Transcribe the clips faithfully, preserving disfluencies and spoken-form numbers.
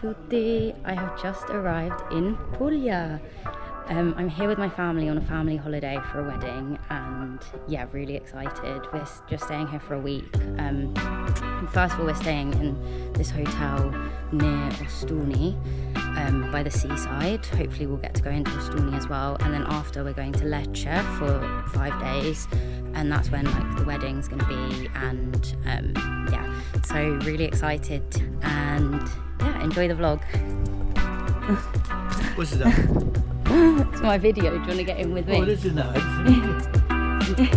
tutti! I have just arrived in Puglia. Um, I'm here with my family on a family holiday for a wedding, and yeah, really excited. We're just staying here for a week. Um, first of all, we're staying in this hotel near Ostuni um, by the seaside. Hopefully we'll get to go into Ostuni as well, and then after we're going to Lecce for five days, and that's when like the wedding's going to be, and um, yeah, so really excited, and yeah, enjoy the vlog. What's that? It's my video, do you want to get in with me? Oh, this is nice. Oh.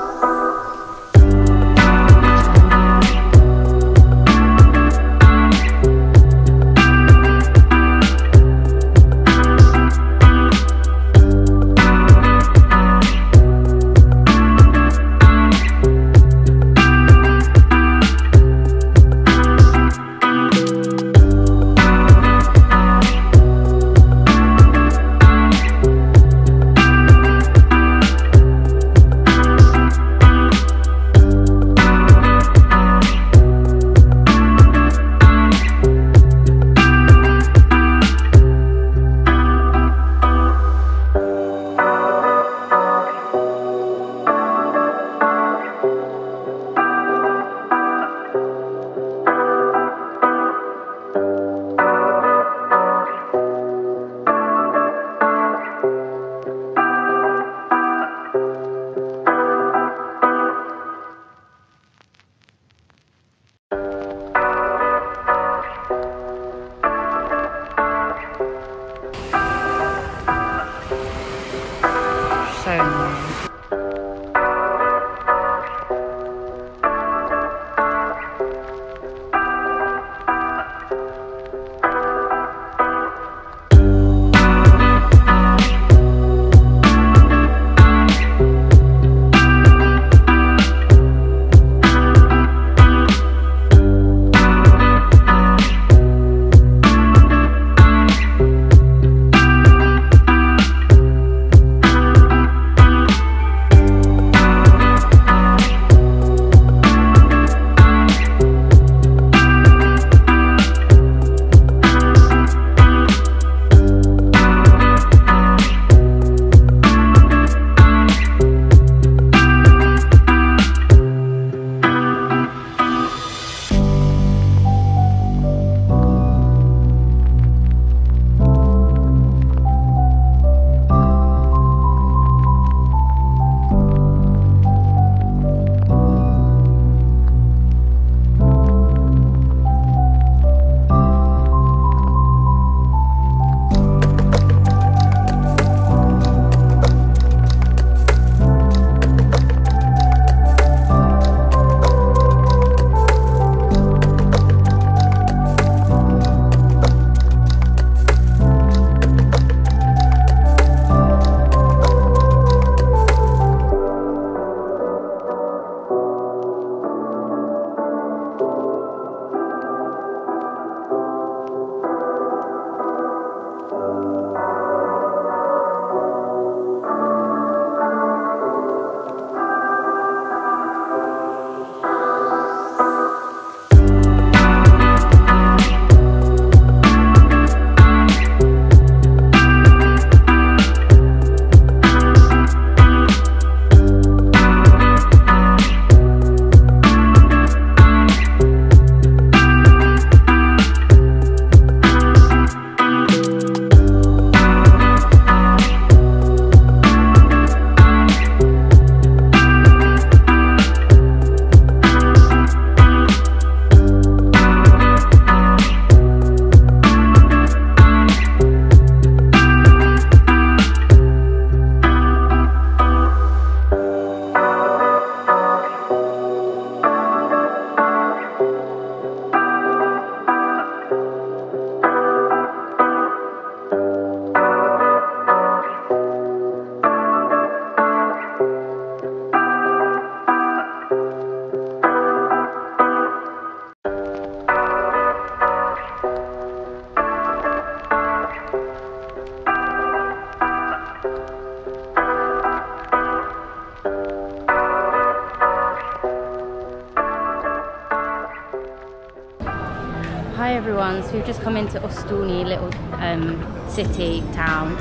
Hi everyone, so we've just come into Ostuni, little um, city, town,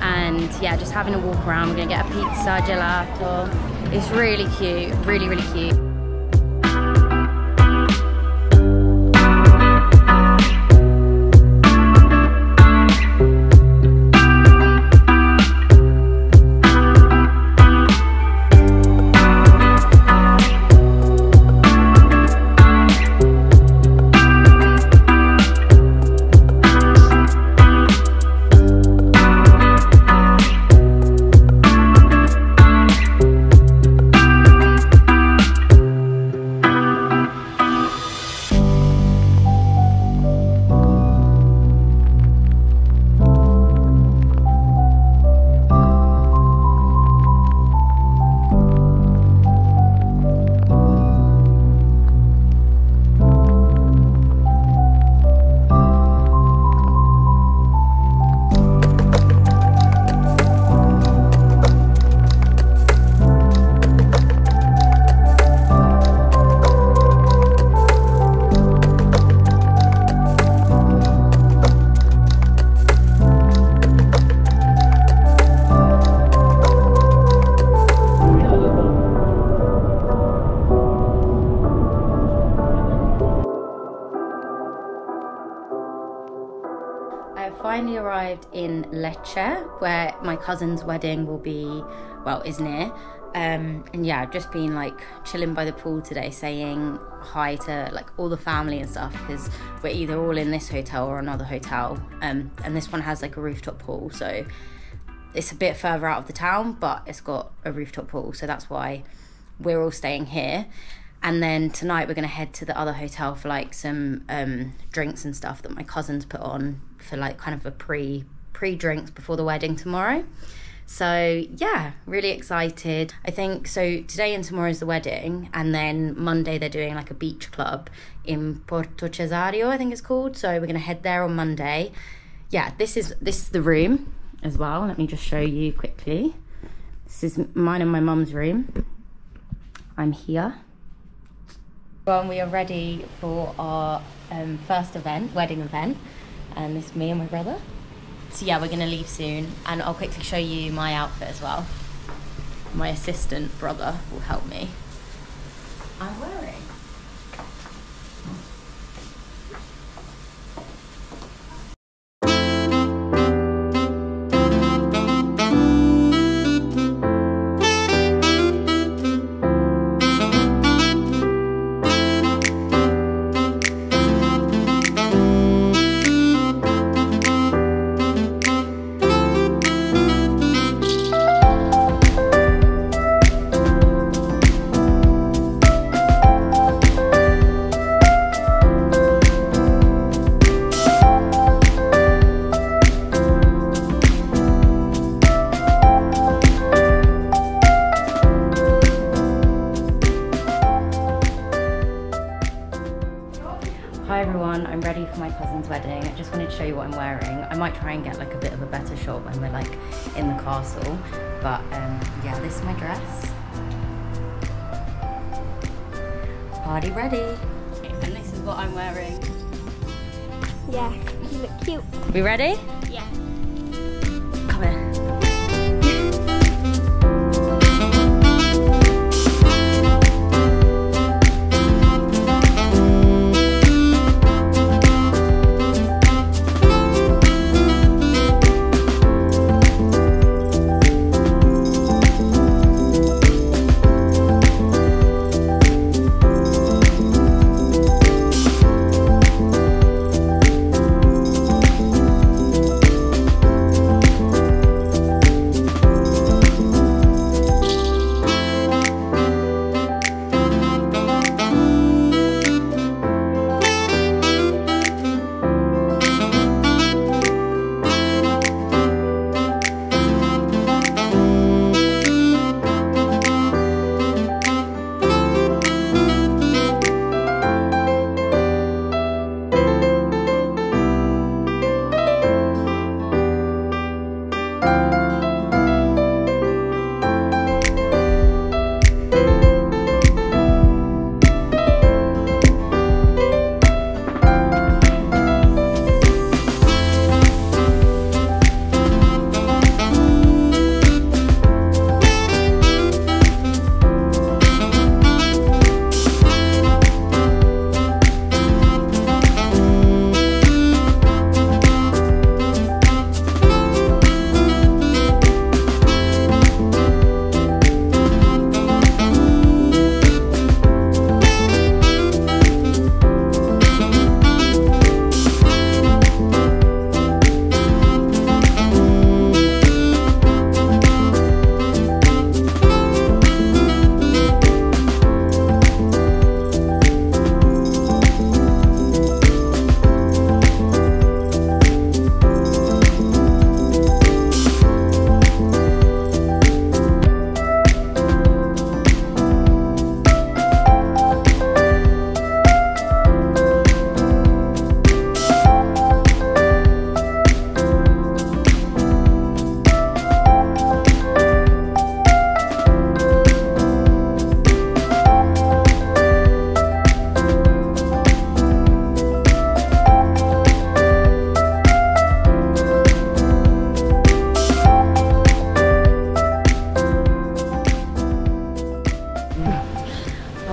and yeah, just having a walk around. We're gonna get a pizza, gelato. It's really cute, really, really cute. I finally arrived in Lecce, where my cousin's wedding will be, well, is near. Um, and yeah, I've just been like chilling by the pool today, saying hi to like all the family and stuff, because we're either all in this hotel or another hotel. Um, and this one has like a rooftop pool, so it's a bit further out of the town, but it's got a rooftop pool, so that's why we're all staying here. And then tonight we're gonna head to the other hotel for like some um, drinks and stuff that my cousin's put on for like kind of a pre, pre-drinks before the wedding tomorrow. So yeah, really excited. I think, so today and tomorrow is the wedding, and then Monday they're doing like a beach club in Porto Cesareo, I think it's called. So we're gonna head there on Monday. Yeah, this is, this is the room as well. Let me just show you quickly. This is mine and my mum's room. I'm here. Well, we are ready for our um, first event, wedding event, and this is me and my brother. So yeah, we're gonna leave soon, and I'll quickly show you my outfit as well. My assistant brother will help me. I'm wearing I'm ready for my cousin's wedding. I just wanted to show you what I'm wearing. I might try and get like a bit of a better shot when we're like in the castle, but um, yeah, this is my dress. Party ready. And this is what I'm wearing. Yeah, you look cute. We ready? Yeah. Come here.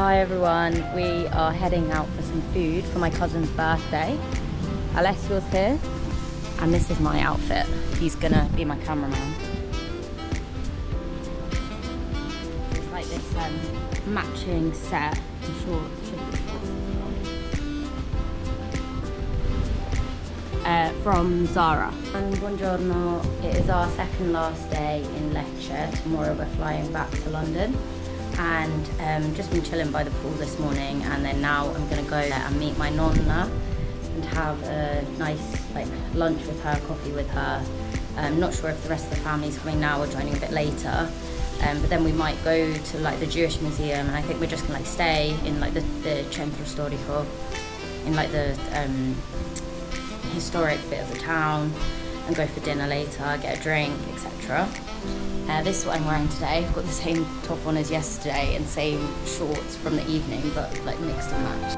Hi everyone, we are heading out for some food for my cousin's birthday. Alessio's here, and this is my outfit. He's gonna be my cameraman. It's like this um, matching set and shorts. Uh, from Zara. And buongiorno, it is our second last day in Lecce. Tomorrow we're flying back to London. And um, just been chilling by the pool this morning, and then now I'm gonna go and meet my nonna and have a nice like lunch with her, coffee with her. I'm not sure if the rest of the family's coming now or joining a bit later, um, but then we might go to like the Jewish museum, and I think we're just gonna like stay in like the, the Centro Storico, in like the um, historic bit of the town, and go for dinner later, get a drink, et cetera. Uh, this is what I'm wearing today. I've got the same top on as yesterday and same shorts from the evening, but like mixed and matched.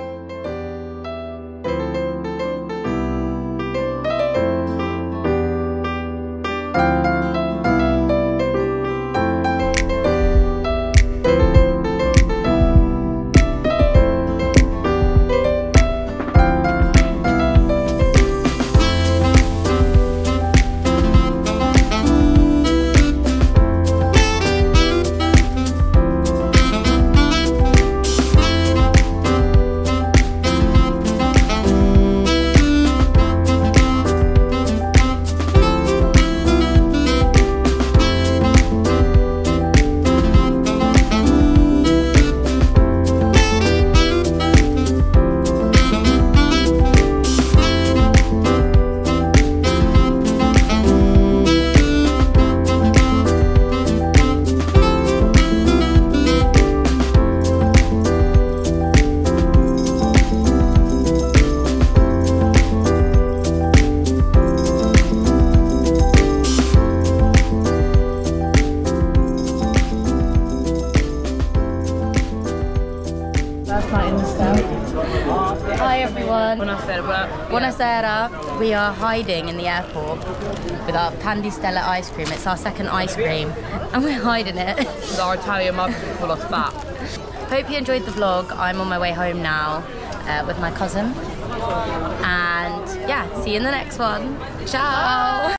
Hi everyone. Buonasera. Buonasera. We are hiding in the airport with our Candy Stella ice cream. It's our second ice cream, and we're hiding it. Because our Italian mum call us fat. Hope you enjoyed the vlog. I'm on my way home now uh, with my cousin, and yeah, see you in the next one. Ciao. Bye.